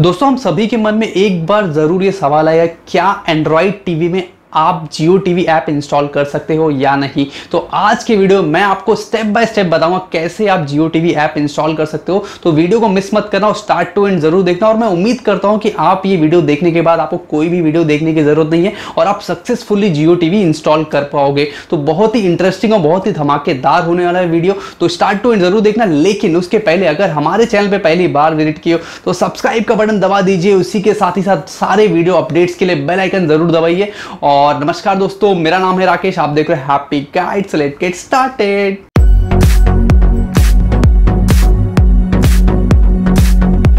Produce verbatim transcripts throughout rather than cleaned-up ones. दोस्तों हम सभी के मन में एक बार ज़रूर ये सवाल आया, क्या एंड्रॉयड टीवी में आप जियो टीवी ऐप इंस्टॉल कर सकते हो या नहीं। तो आज के वीडियो में मैं आपको स्टेप बाय स्टेप बताऊंगा कैसे आप जियो टीवी ऐप इंस्टॉल कर सकते हो। तो वीडियो को मिस मत करना, स्टार्ट टू एंड जरूर देखना। और मैं उम्मीद करता हूं कि आप ये वीडियो देखने के बाद आपको कोई भी वीडियो देखने की जरूरत नहीं है और आप सक्सेसफुली जियो टीवी इंस्टॉल कर पाओगे। तो बहुत ही इंटरेस्टिंग और बहुत ही धमाकेदार होने वाला है वीडियो, तो स्टार्ट टू एंड जरूर देखना। लेकिन उसके पहले अगर हमारे चैनल पर पहली बार विजिट किए हो तो सब्सक्राइब का बटन दबा दीजिए। उसी के साथ ही साथ सारे वीडियो अपडेट्स के लिए बेल आइकन जरूर दबाइए। और और नमस्कार दोस्तों, मेरा नाम है राकेश, आप देख रहे हैं happy guides. Let's get started.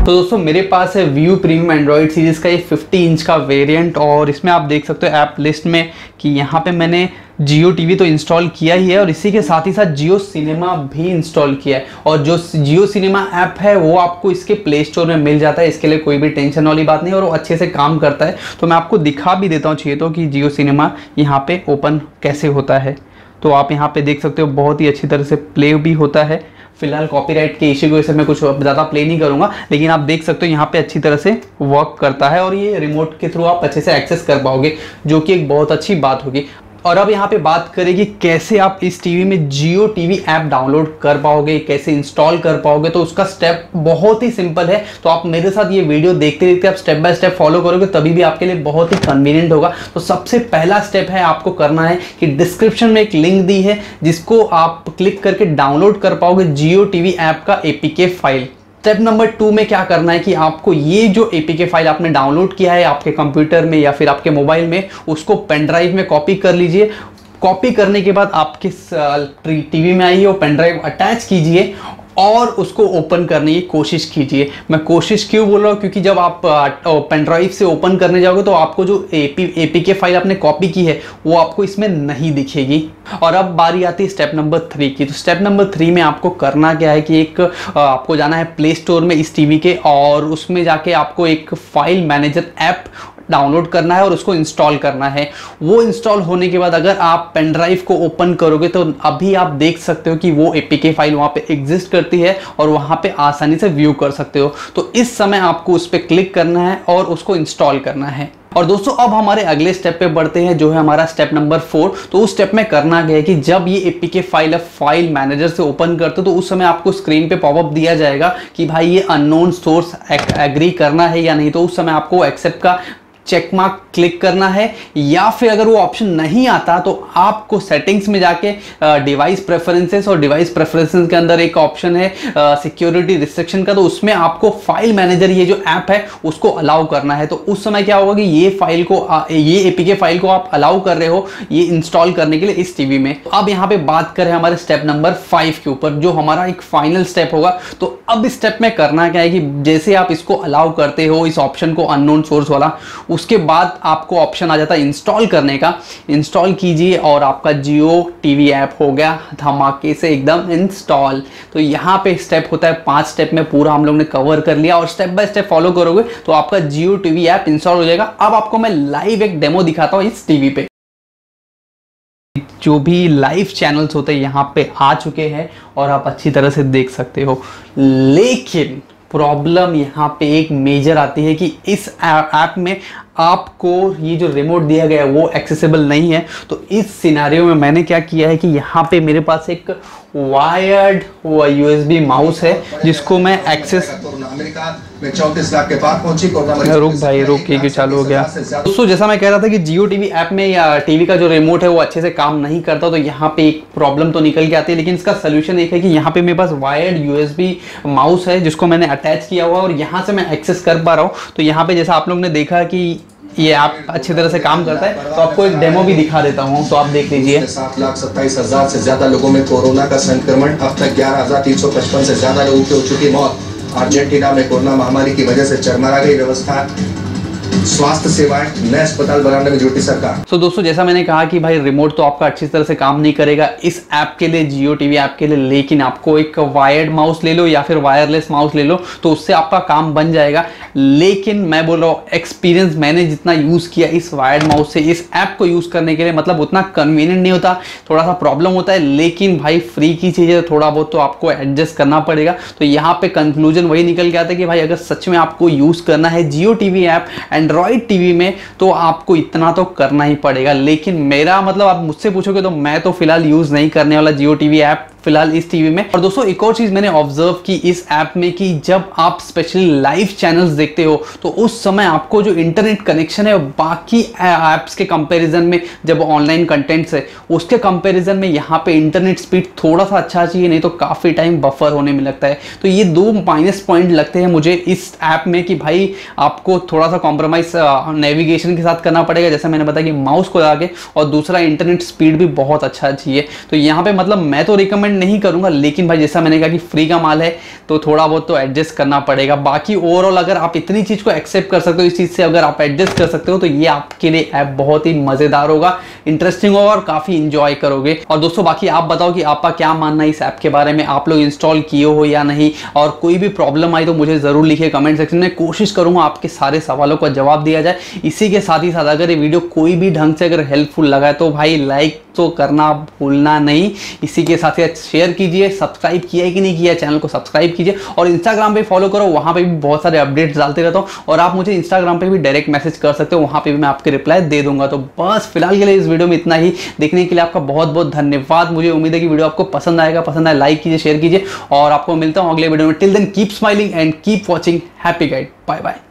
तो दोस्तों मेरे पास है व्यू प्रीमियम एंड्रॉइड सीरीज़ का ये फिफ्टी इंच का वेरिएंट और इसमें आप देख सकते हो ऐप लिस्ट में कि यहाँ पे मैंने जियो टीवी तो इंस्टॉल किया ही है और इसी के साथ ही साथ जियो सिनेमा भी इंस्टॉल किया है। और जो जियो सिनेमा ऐप है वो आपको इसके प्ले स्टोर में मिल जाता है, इसके लिए कोई भी टेंशन वाली बात नहीं और वो अच्छे से काम करता है। तो मैं आपको दिखा भी देता हूँ चाहिए तो कि जियो सिनेमा यहाँ पर ओपन कैसे होता है। तो आप यहाँ पर देख सकते हो बहुत ही अच्छी तरह से प्ले भी होता है। फिलहाल कॉपीराइट के इश्यू की वजह से मैं कुछ ज़्यादा प्ले नहीं करूँगा, लेकिन आप देख सकते हो यहाँ पे अच्छी तरह से वर्क करता है और ये रिमोट के थ्रू आप अच्छे से एक्सेस कर पाओगे, जो कि एक बहुत अच्छी बात होगी। और अब यहाँ पे बात करेंगे कैसे आप इस टीवी में जियो टीवी ऐप डाउनलोड कर पाओगे, कैसे इंस्टॉल कर पाओगे। तो उसका स्टेप बहुत ही सिंपल है, तो आप मेरे साथ ये वीडियो देखते देखते आप स्टेप बाय स्टेप फॉलो करोगे तभी भी आपके लिए बहुत ही कन्वीनियंट होगा। तो सबसे पहला स्टेप है, आपको करना है कि डिस्क्रिप्शन में एक लिंक दी है जिसको आप क्लिक करके डाउनलोड कर पाओगे जियो टीवी ऐप का APK file. Step number two में क्या करना है कि आपको ये जो एपीके फाइल आपने डाउनलोड किया है आपके कंप्यूटर में या फिर आपके मोबाइल में, उसको पेन ड्राइव में कॉपी कर लीजिए। कॉपी करने के बाद आपके टीवी में आइए और पेन ड्राइव अटैच कीजिए और उसको ओपन करने की कोशिश कीजिए। मैं कोशिश क्यों बोल रहा हूँ, क्योंकि जब आप पेन ड्राइव से ओपन करने जाओगे तो आपको जो एपी एपीके फाइल आपने कॉपी की है वो आपको इसमें नहीं दिखेगी। और अब बारी आती है स्टेप नंबर थ्री की। तो स्टेप नंबर थ्री में आपको करना क्या है कि एक आपको जाना है प्ले स्टोर में इस टीवी के और उसमें जाके आपको एक फाइल मैनेजर ऐप डाउनलोड करना है और उसको इंस्टॉल करना है। वो इंस्टॉल होने के बाद अगर आप पेन ड्राइव को ओपन करोगे तो अभी आप देख सकते हो कि वो एपीके फाइल वहाँ पे एग्जिस्ट करती है और वहाँ पे आसानी से व्यू कर सकते हो। तो इस समय आपको उस पर क्लिक करना है और उसको इंस्टॉल करना है। और दोस्तों अब हमारे अगले स्टेप पे बढ़ते हैं जो है हमारा स्टेप नंबर फोर। तो उस स्टेप में करना क्या है कि जब ये एपीके फाइल अब फाइल मैनेजर से ओपन करते हो तो उस समय आपको स्क्रीन पे पॉपअप दिया जाएगा कि भाई ये अननोन सोर्स एग्री करना है या नहीं। तो उस समय आपको एक्सेप्ट का चेक मार्क क्लिक करना है, या फिर अगर वो ऑप्शन नहीं आता तो आपको सेटिंग्स में जाके डिवाइस प्रेफरेंसेस और डिवाइस प्रेफरेंसेस के अंदर एक ऑप्शन है सिक्योरिटी रिस्ट्रिक्शन का, तो उसमें आपको फाइल मैनेजर ये जो ऐप है उसको अलाउ करना है। तो उस समय क्या होगा कि ये फाइल को आ, ये एपीके फाइल को आप अलाउ कर रहे हो ये इंस्टॉल करने के लिए इस टीवी में। तो अब यहाँ पे बात करें हमारे स्टेप नंबर फाइव के ऊपर जो हमारा एक फाइनल स्टेप होगा। तो अब इस स्टेप में करना क्या है कि जैसे आप इसको अलाउ करते हो इस ऑप्शन को अननोन सोर्स वाला, उसके बाद आपको ऑप्शन आ जाता है इंस्टॉल करने का। इंस्टॉल कीजिए और आपका जियो टीवी ऐप हो गया धमाके से एकदम इंस्टॉल। तो यहाँ पे स्टेप होता है पांच स्टेप में पूरा हम लोग ने कवर कर लिया और स्टेप बाय स्टेप फॉलो करोगे तो आपका जियो टीवी ऐप इंस्टॉल हो जाएगा। अब आपको मैं लाइव एक डेमो दिखाता हूँ इस टीवी पे। जो भी लाइव चैनल्स होते हैं यहाँ पे आ चुके हैं और आप अच्छी तरह से देख सकते हो। लेकिन प्रॉब्लम यहाँ पे एक मेजर आती है कि इस ऐप में आपको ये जो रिमोट दिया गया है वो एक्सेसिबल नहीं है। तो इस सिनेरियो में मैंने क्या किया है कि यहाँ पे मेरे पास एक वायर्ड यूएसबी माउस है जिसको मैं एक्सेस रुक भाई रुक क्योंकि चालू हो गया। दोस्तों जैसा मैं कह रहा था कि जियो टीवी ऐप में या टीवी का जो रिमोट है वो अच्छे से काम नहीं करता, तो यहाँ पे एक प्रॉब्लम तो निकल के आती है। लेकिन इसका सोल्यूशन एक है कि यहाँ पे मेरे पास वायर्ड यूएसबी माउस है जिसको मैंने अटैच किया हुआ और यहाँ से मैं एक्सेस कर पा रहा हूँ। तो यहाँ पे जैसा आप लोग ने देखा कि ये आप अच्छी तरह से काम करता है, तो आपको एक डेमो भी दिखा देता हूँ तो आप देख लीजिए। सात लाख सत्ताईस हजार से ज्यादा लोगों में कोरोना का संक्रमण, अब तक ग्यारह हजार तीन सौ पचपन से ज्यादा लोगों की हो चुकी मौत। अर्जेंटीना में कोरोना महामारी की वजह से चरमरा गई व्यवस्था। स्वास्थ्य सेवाएं, नए अस्पताल बनाने में जुटी सरकार। तो so, दोस्तों जैसा मैंने कहा कि भाई रिमोट तो आपका अच्छी तरह से काम नहीं करेगा इस ऐप के लिए, जियो टीवी ऐप के लिए, लेकिन आपको एक वायर्ड माउस ले लो या फिर वायरलेस माउस ले लो तो उससे आपका काम बन जाएगा। लेकिन मैं बोल रहा हूँ एक्सपीरियंस मैंने जितना यूज़ किया इस वायर्ड माउस से इस ऐप को यूज़ करने के लिए, मतलब उतना कन्वीनियंट नहीं होता, थोड़ा सा प्रॉब्लम होता है। लेकिन भाई फ्री की चीज़ है, थोड़ा बहुत तो आपको एडजस्ट करना पड़ेगा। तो यहाँ पे कंक्लूजन वही निकल के आता है कि भाई अगर सच में आपको यूज़ करना है Jio TV app Android TV में तो आपको इतना तो करना ही पड़ेगा। लेकिन मेरा मतलब आप मुझसे पूछोगे तो मैं तो फिलहाल यूज़ नहीं करने वाला जियो टीवी ऐप फिलहाल इस टीवी में। और दोस्तों एक और चीज़ मैंने ऑब्जर्व की इस ऐप में कि जब आप स्पेशली लाइव चैनल्स देखते हो तो उस समय आपको जो इंटरनेट कनेक्शन है बाकी ऐप्स के कंपैरिजन में, जब ऑनलाइन कंटेंट्स है उसके कंपैरिजन में यहाँ पे इंटरनेट स्पीड थोड़ा सा अच्छा चाहिए, नहीं तो काफ़ी टाइम बफर होने में लगता है। तो ये दो माइनस पॉइंट लगते हैं मुझे इस ऐप में कि भाई आपको थोड़ा सा कॉम्प्रोमाइज़ नेविगेशन के साथ करना पड़ेगा, जैसे मैंने बताया कि माउस को आगे, और दूसरा इंटरनेट स्पीड भी बहुत अच्छा चाहिए। तो यहाँ पर मतलब मैं तो रिकमेंड नहीं करूंगा, लेकिन भाई जैसा मैंने कहा कि फ्री का माल है तो थोड़ा बहुत तो एडजस्ट करना पड़ेगा। बाकी ओवरऑल अगर आप इतनी चीज को एक्सेप्ट कर सकते हो, इस चीज से अगर आप एडजस्ट कर सकते हो तो ये आपके लिए ऐप बहुत ही मजेदार होगा, इंटरेस्टिंग होगा और काफी इंजॉय करोगे। और दोस्तों बाकी आप बताओ कि आपका क्या मानना है इस ऐप के बारे में, आप लोग इंस्टॉल किए हो या नहीं, और कोई भी प्रॉब्लम आई तो मुझे जरूर लिखिए कमेंट सेक्शन में, कोशिश करूंगा आपके सारे सवालों का जवाब दिया जाए। इसी के साथ ही साथ अगर ये वीडियो कोई भी ढंग से अगर हेल्पफुल लगा है तो भाई लाइक तो करना भूलना नहीं, इसी के साथ शेयर कीजिए, सब्सक्राइब किया है कि नहीं किया चैनल को सब्सक्राइब कीजिए, और इंस्टाग्राम पे फॉलो करो, वहाँ पे भी बहुत सारे अपडेट्स डालते रहता हूँ। और आप मुझे इंस्टाग्राम पे भी डायरेक्ट मैसेज कर सकते हो, वहाँ पे भी मैं आपके रिप्लाई दे दूंगा। तो बस फिलहाल के लिए इस वीडियो में इतना ही, देखने के लिए आपका बहुत बहुत धन्यवाद। मुझे उम्मीद है कि वीडियो आपको पसंद आएगा, पसंद आए लाइक कीजिए, शेयर कीजिए और आपको मिलता हूँ अगले वीडियो में। Till then keep smiling and keep watching happy guide. Bye bye.